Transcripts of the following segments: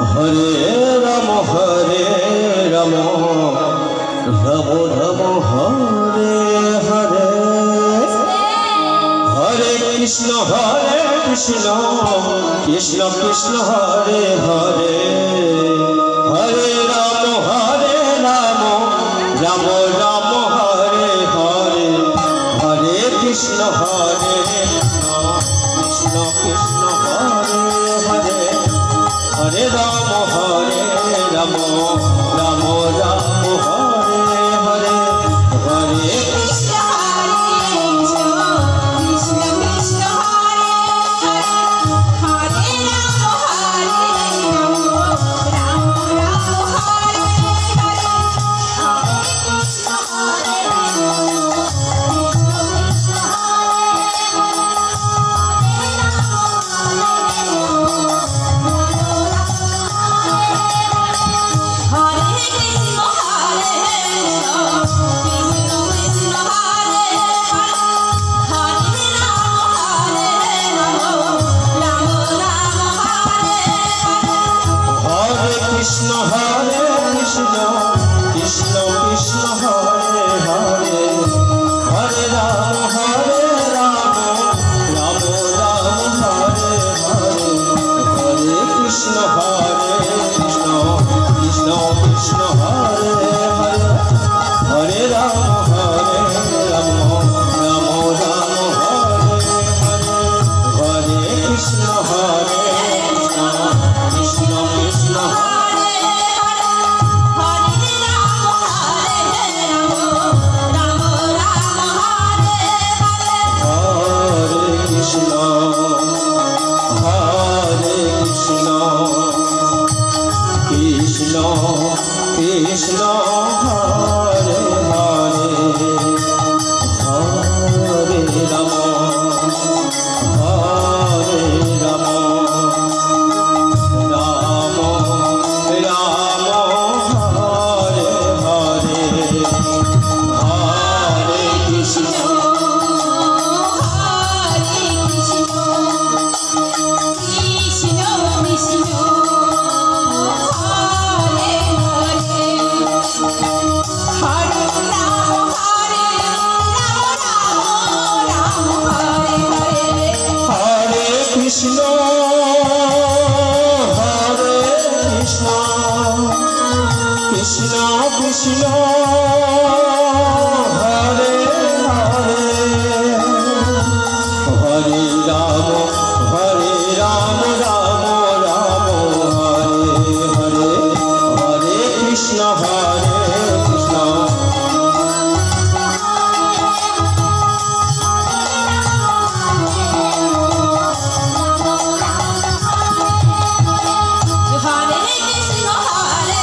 Hare Rama Hare Rama Rama Rama Hare Hare Hare Krishna Hare Krishna Krishna Krishna Hare Hare Hare Rama Hare Rama Rama Rama Hare Hare Hare Krishna Hare Krishna Krishna Krishna Hare Hare Hare Rama Hare Rama Rama Rama Hare Hare Hare Krishna Hare Krishna Krishna Krishna Hare Hare Hare Rama Rama Rama Hare Hare Hare Krishna Hare Krishna Hare Krishna Krishna Krishna Hare Hare Hare Rama Hare Rama Rama Rama Hare Hare Hare Krishna Hare Krishna Krishna Krishna Hare Hare Hare Rama Hare Rama Rama Rama Hare Hare Hare Krishna Hare Krishna Krishna Krishna Hare Krishna Hare Hare Hare Rama Rama Rama Hare Hare Hare Krishna Krishna, Hare Krishna, Krishna Krishna, Hare Hare, Hare Rama Rama Rama Hare Hare, Hare Krishna Hare Krishna. Hare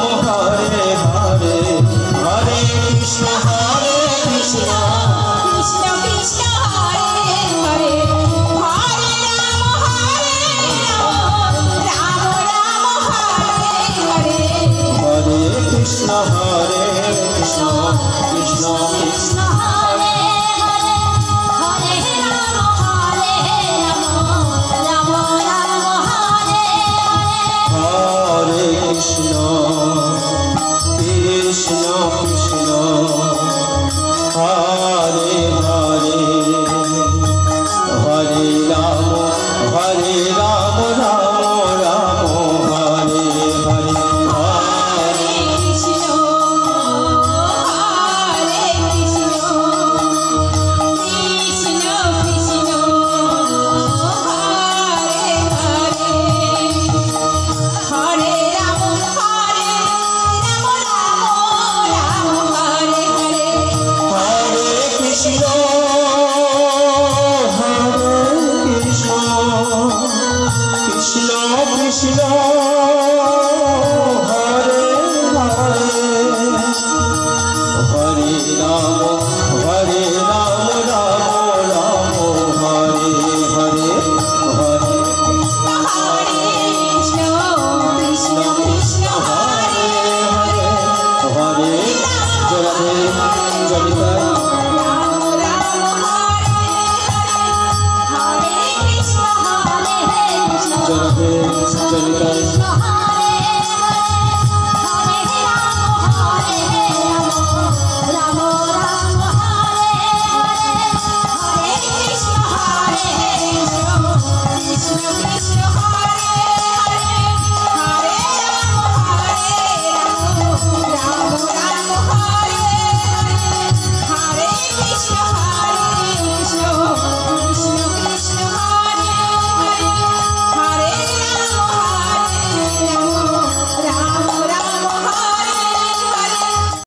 Hare Hare Hare Krishna Hare Krishna Krishna Krishna Hare Hare Hare Rama Hare Rama Rama Rama Hare Hare Hare Krishna Hare Krishna Krishna Krishna Krishna